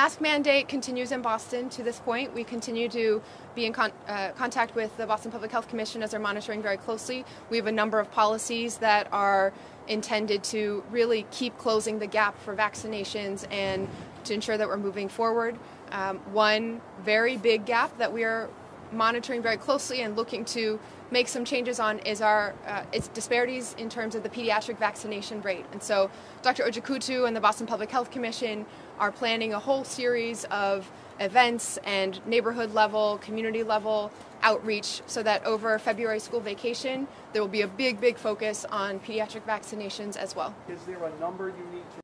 mask mandate continues in Boston to this point. We continue to be in contact with the Boston Public Health Commission as they're monitoring very closely. We have a number of policies that are intended to really keep closing the gap for vaccinations and to ensure that we're moving forward. One very big gap that we are monitoring very closely and looking to make some changes on is our its disparities in terms of the pediatric vaccination rate. And so Dr. Ojikutu and the Boston Public Health Commission are planning a whole series of events and neighborhood level, community level outreach so that over February school vacation, there will be a big focus on pediatric vaccinations as well. Is there a number you need to